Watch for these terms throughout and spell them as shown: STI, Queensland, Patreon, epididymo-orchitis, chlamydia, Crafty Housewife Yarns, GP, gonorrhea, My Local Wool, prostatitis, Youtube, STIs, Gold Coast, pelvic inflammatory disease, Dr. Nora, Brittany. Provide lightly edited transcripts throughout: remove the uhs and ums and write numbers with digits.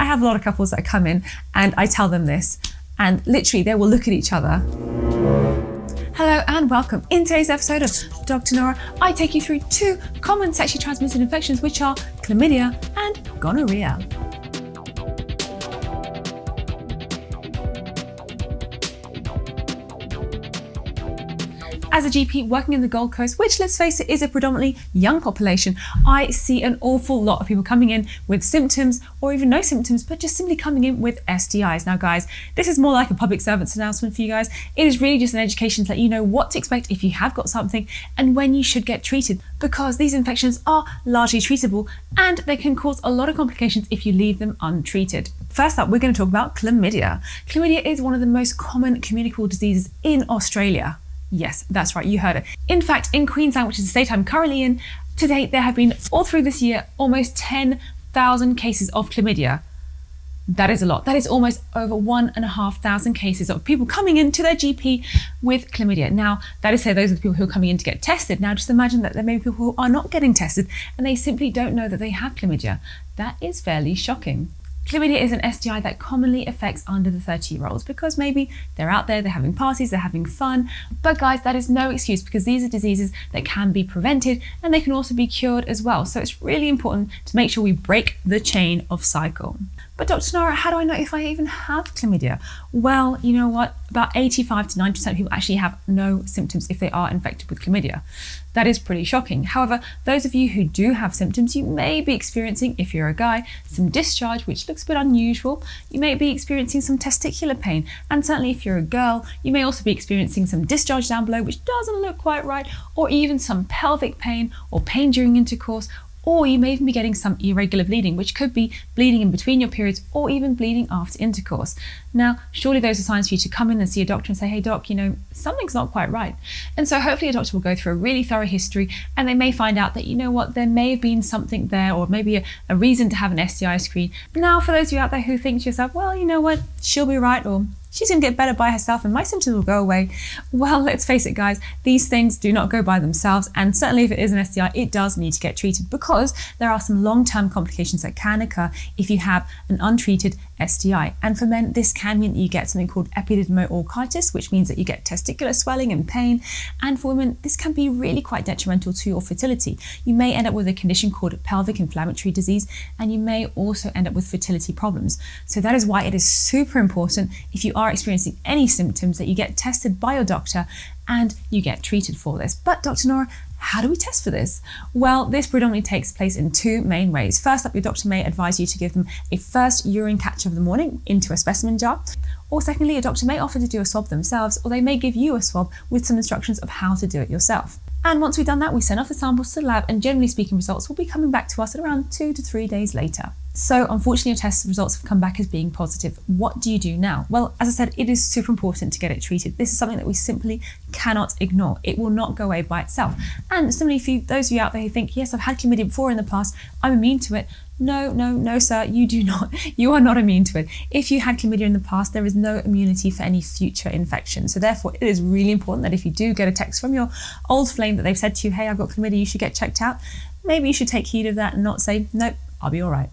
I have a lot of couples that come in and I tell them this, and literally they will look at each other. Hello and welcome. In today's episode of Dr. Nora, I take you through two common sexually transmitted infections, which are chlamydia and gonorrhea. As a GP working in the Gold Coast, which, let's face it, is a predominantly young population, I see an awful lot of people coming in with symptoms or even no symptoms, but just simply coming in with STIs. Now, guys, this is more like a public servant's announcement for you guys. It is really just an education to let you know what to expect if you have got something and when you should get treated, because these infections are largely treatable and they can cause a lot of complications if you leave them untreated. First up, we're going to talk about chlamydia. Chlamydia is one of the most common communicable diseases in Australia. Yes, that's right, you heard it. In fact, in Queensland, which is the state I'm currently in, to date, there have been, all through this year, almost 10,000 cases of chlamydia. That is a lot. That is almost over 1,500 cases of people coming in to their GP with chlamydia. Now, that is to say those are the people who are coming in to get tested. Now, just imagine that there may be people who are not getting tested and they simply don't know that they have chlamydia. That is fairly shocking. Chlamydia is an STI that commonly affects under the 30-year-olds because maybe they're out there, they're having parties, they're having fun. But guys, that is no excuse because these are diseases that can be prevented and they can also be cured as well. So it's really important to make sure we break the chain of cycle. But Dr. Nora, how do I know if I even have chlamydia? Well, you know what? About 85 to 90% of people actually have no symptoms if they are infected with chlamydia. That is pretty shocking. However, those of you who do have symptoms, you may be experiencing, if you're a guy, some discharge, which looks a bit unusual. You may be experiencing some testicular pain. And certainly if you're a girl, you may also be experiencing some discharge down below, which doesn't look quite right, or even some pelvic pain or pain during intercourse, or you may even be getting some irregular bleeding, which could be bleeding in between your periods or even bleeding after intercourse. Now, surely those are signs for you to come in and see a doctor and say, hey doc, you know, something's not quite right. And so hopefully a doctor will go through a really thorough history and they may find out that, you know what, there may have been something there or maybe a reason to have an STI screen. Now, for those of you out there who think to yourself, well, you know what, she'll be right, or she's gonna get better by herself and my symptoms will go away. Well, let's face it, guys, these things do not go by themselves. And certainly if it is an STI, it does need to get treated because there are some long-term complications that can occur if you have an untreated STI. And for men, this can mean that you get something called epididymo-orchitis, which means that you get testicular swelling and pain. And for women, this can be really quite detrimental to your fertility. You may end up with a condition called pelvic inflammatory disease, and you may also end up with fertility problems. So that is why it is super important, if you are experiencing any symptoms, that you get tested by your doctor and you get treated for this. But Dr. Nora, how do we test for this? Well, this predominantly takes place in two main ways. First up, your doctor may advise you to give them a first urine catch of the morning into a specimen jar. Or secondly, your doctor may offer to do a swab themselves, or they may give you a swab with some instructions of how to do it yourself. And once we've done that, we send off the samples to the lab, and generally speaking, results will be coming back to us at around 2 to 3 days later. So unfortunately, your test results have come back as being positive. What do you do now? Well, as I said, it is super important to get it treated. This is something that we simply cannot ignore. It will not go away by itself. And similarly, for those of you out there who think, yes, I've had chlamydia before in the past, I'm immune to it. No, no, no, sir, you do not. You are not immune to it. If you had chlamydia in the past, there is no immunity for any future infection. So therefore, it is really important that if you do get a text from your old flame that they've said to you, hey, I've got chlamydia, you should get checked out, maybe you should take heed of that and not say, nope, I'll be all right.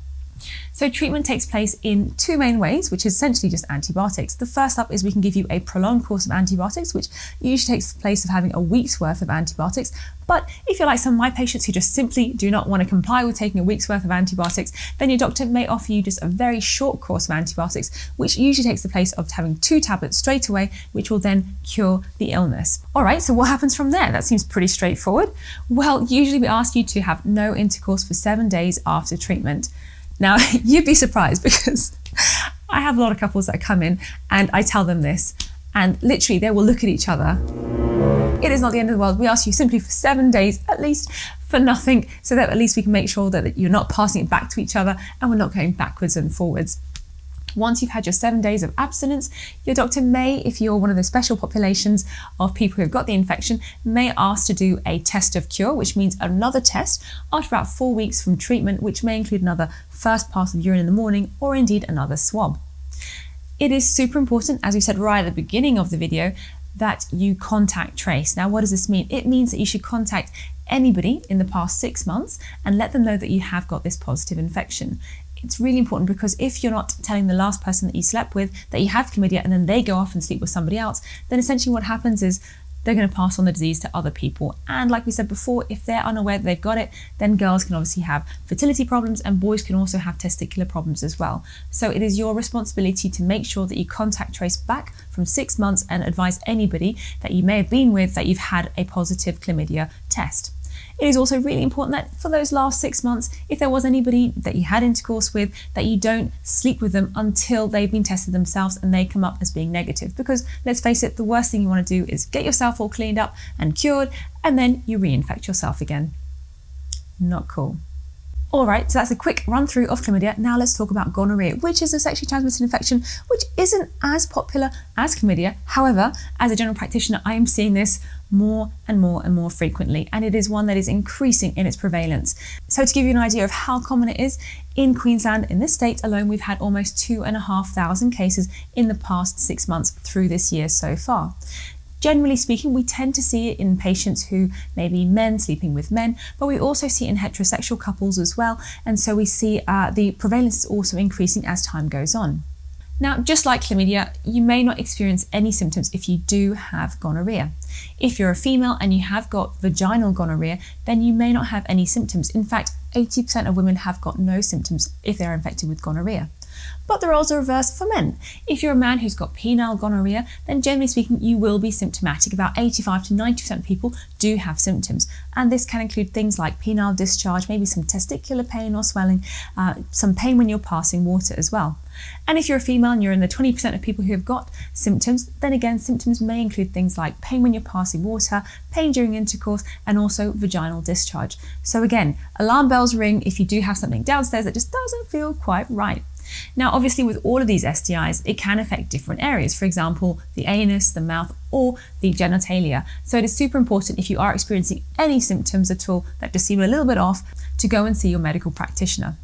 So treatment takes place in two main ways, which is essentially just antibiotics. The first up is we can give you a prolonged course of antibiotics, which usually takes the place of having a week's worth of antibiotics. But if you're like some of my patients who just simply do not want to comply with taking a week's worth of antibiotics, then your doctor may offer you just a very short course of antibiotics, which usually takes the place of having 2 tablets straight away, which will then cure the illness. All right, so what happens from there? That seems pretty straightforward. Well, usually we ask you to have no intercourse for 7 days after treatment. Now, you'd be surprised because I have a lot of couples that come in and I tell them this, and literally they will look at each other. It is not the end of the world. We ask you simply for 7 days at least for nothing, so that at least we can make sure that you're not passing it back to each other and we're not going backwards and forwards. Once you've had your 7 days of abstinence, your doctor may, if you're one of the special populations of people who've got the infection, may ask to do a test of cure, which means another test after about 4 weeks from treatment, which may include another first pass of urine in the morning, or indeed another swab. It is super important, as we said right at the beginning of the video, that you contact trace. Now, what does this mean? It means that you should contact anybody in the past 6 months and let them know that you have got this positive infection. It's really important, because if you're not telling the last person that you slept with that you have chlamydia and then they go off and sleep with somebody else, then essentially what happens is they're going to pass on the disease to other people. And like we said before, if they're unaware that they've got it, then girls can obviously have fertility problems and boys can also have testicular problems as well. So it is your responsibility to make sure that you contact trace back from 6 months and advise anybody that you may have been with that you've had a positive chlamydia test. It is also really important that for those last 6 months, if there was anybody that you had intercourse with, that you don't sleep with them until they've been tested themselves and they come up as being negative. Because let's face it, the worst thing you want to do is get yourself all cleaned up and cured, and then you reinfect yourself again. Not cool. All right, so that's a quick run through of chlamydia. Now let's talk about gonorrhea, which is a sexually transmitted infection, which isn't as popular as chlamydia. However, as a general practitioner, I am seeing this more and more and more frequently, and it is one that is increasing in its prevalence. So to give you an idea of how common it is, in Queensland, in this state alone, we've had almost 2,500 cases in the past 6 months through this year so far. Generally speaking, we tend to see it in patients who may be men sleeping with men, but we also see it in heterosexual couples as well. And so we see the prevalence is also increasing as time goes on. Now, just like chlamydia, you may not experience any symptoms if you do have gonorrhea. If you're a female and you have got vaginal gonorrhea, then you may not have any symptoms. In fact, 80% of women have got no symptoms if they're infected with gonorrhea. But the roles are reversed for men. If you're a man who's got penile gonorrhea, then generally speaking, you will be symptomatic. About 85 to 90% of people do have symptoms. And this can include things like penile discharge, maybe some testicular pain or swelling, some pain when you're passing water as well. And if you're a female and you're in the 20% of people who have got symptoms, then again, symptoms may include things like pain when you're passing water, pain during intercourse, and also vaginal discharge. So again, alarm bells ring if you do have something downstairs that just doesn't feel quite right. Now, obviously, with all of these STIs, it can affect different areas. For example, the anus, the mouth, or the genitalia. So it is super important, if you are experiencing any symptoms at all that just seem a little bit off, to go and see your medical practitioner.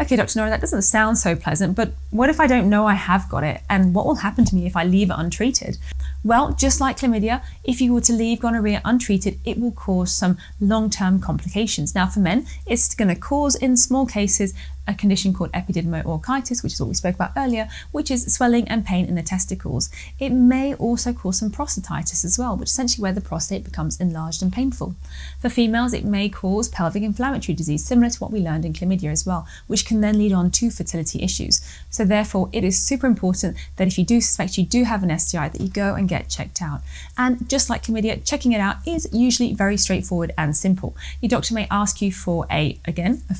Okay, Dr. Nora, that doesn't sound so pleasant, but what if I don't know I have got it? And what will happen to me if I leave it untreated? Well, just like chlamydia, if you were to leave gonorrhea untreated, it will cause some long-term complications. Now, for men, it's going to cause, in small cases, a condition called epididymo-orchitis, which is what we spoke about earlier, which is swelling and pain in the testicles. It may also cause some prostatitis as well, which is essentially where the prostate becomes enlarged and painful. For females, it may cause pelvic inflammatory disease, similar to what we learned in chlamydia as well, which can then lead on to fertility issues. So therefore, it is super important that if you do suspect you do have an STI, that you go and get checked out. And just like chlamydia, checking it out is usually very straightforward and simple. Your doctor may ask you for a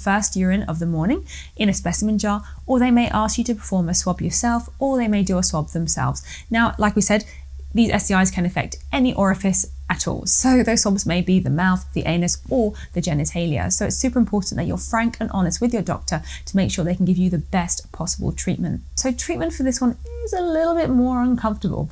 first urine of the morning, in a specimen jar, or they may ask you to perform a swab yourself, or they may do a swab themselves. Now, like we said, these STIs can affect any orifice at all. So those swabs may be the mouth, the anus, or the genitalia. So it's super important that you're frank and honest with your doctor to make sure they can give you the best possible treatment. So treatment for this one is a little bit more uncomfortable.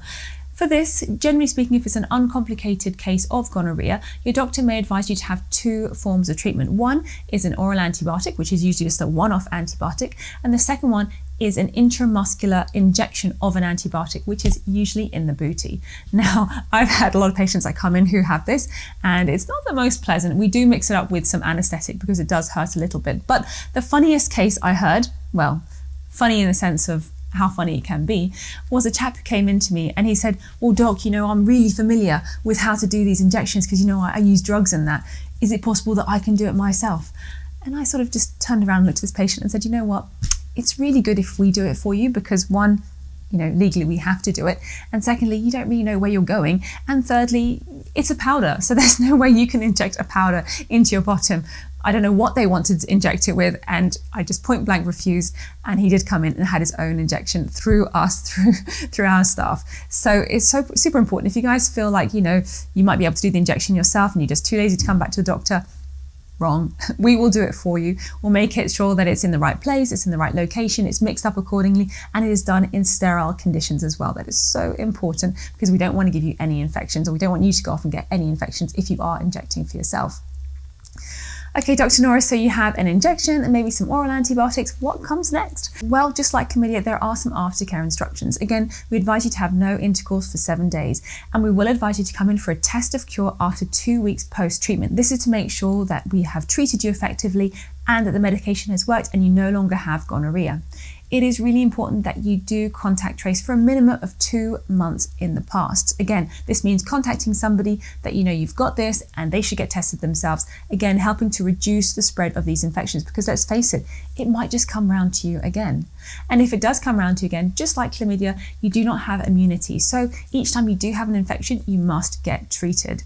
For this, generally speaking, if it's an uncomplicated case of gonorrhea, your doctor may advise you to have two forms of treatment. One is an oral antibiotic, which is usually just a one-off antibiotic, and the second one is an intramuscular injection of an antibiotic, which is usually in the booty. Now, I've had a lot of patients that come in who have this, and it's not the most pleasant. We do mix it up with some anesthetic because it does hurt a little bit. But the funniest case I heard, well, funny in the sense of how funny it can be, was a chap who came in to me and he said, well, doc, I'm really familiar with how to do these injections because, I use drugs and that. Is it possible that I can do it myself? And I sort of just turned around and looked at this patient and said, you know what, it's really good if we do it for you because one, legally we have to do it. And secondly, you don't really know where you're going. And thirdly, it's a powder. So there's no way you can inject a powder into your bottom. I don't know what they wanted to inject it with, and I just point blank refused, and he did come in and had his own injection through us, through our staff. So it's super important. If you guys feel like, you might be able to do the injection yourself and you're just too lazy to come back to the doctor, wrong. We will do it for you. We'll make it sure that it's in the right place, it's in the right location, it's mixed up accordingly, and it is done in sterile conditions as well. That is so important because we don't want to give you any infections, or we don't want you to go off and get any infections if you are injecting for yourself. Okay, Dr. Nora, so you have an injection and maybe some oral antibiotics. What comes next? Well, just like chlamydia, there are some aftercare instructions. Again, we advise you to have no intercourse for 7 days, and we will advise you to come in for a test of cure after 2 weeks post-treatment. This is to make sure that we have treated you effectively and that the medication has worked and you no longer have gonorrhea. It is really important that you do contact trace for a minimum of 2 months in the past. Again, this means contacting somebody that you know you've got this and they should get tested themselves. Again, helping to reduce the spread of these infections, because let's face it, it might just come round to you again. And if it does come round to you again, just like chlamydia, you do not have immunity. So each time you do have an infection, you must get treated.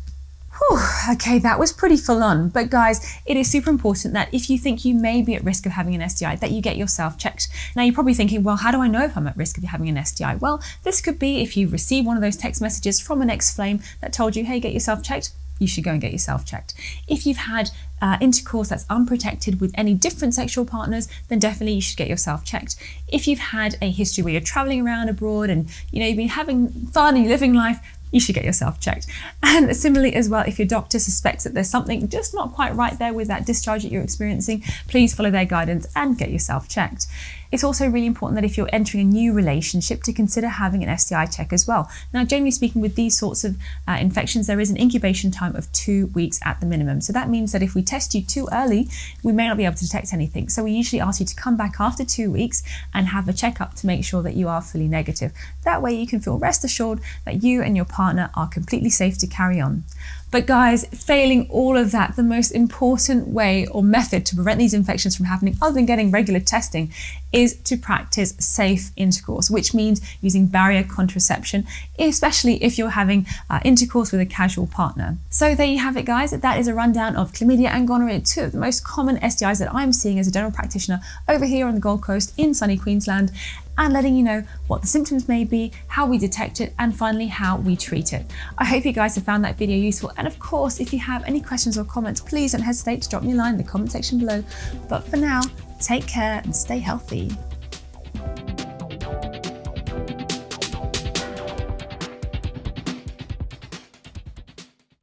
Whew, okay, that was pretty full on. But guys, it is super important that if you think you may be at risk of having an STI, that you get yourself checked. Now you're probably thinking, well, how do I know if I'm at risk of having an STI? Well, this could be if you receive one of those text messages from an ex-flame that told you, hey, get yourself checked. You should go and get yourself checked. If you've had intercourse that's unprotected with any different sexual partners, then definitely you should get yourself checked. If you've had a history where you're traveling around abroad and you know you've been having fun and you're living life, you should get yourself checked. And similarly as well, if your doctor suspects that there's something just not quite right there with that discharge that you're experiencing, please follow their guidance and get yourself checked. It's also really important that if you're entering a new relationship to consider having an STI check as well. Now, generally speaking, with these sorts of infections, there is an incubation time of 2 weeks at the minimum. So that means that if we test you too early, we may not be able to detect anything. So we usually ask you to come back after 2 weeks and have a checkup to make sure that you are fully negative. That way you can feel rest assured that you and your partner are completely safe to carry on. But guys, failing all of that, the most important way or method to prevent these infections from happening, other than getting regular testing, is to practice safe intercourse, which means using barrier contraception, especially if you're having intercourse with a casual partner. So there you have it, guys. That is a rundown of chlamydia and gonorrhea, two of the most common STIs that I'm seeing as a general practitioner over here on the Gold Coast in sunny Queensland, and letting you know what the symptoms may be, how we detect it, and finally how we treat it. I hope you guys have found that video useful. And of course, if you have any questions or comments, please don't hesitate to drop me a line in the comment section below. But for now, take care and stay healthy.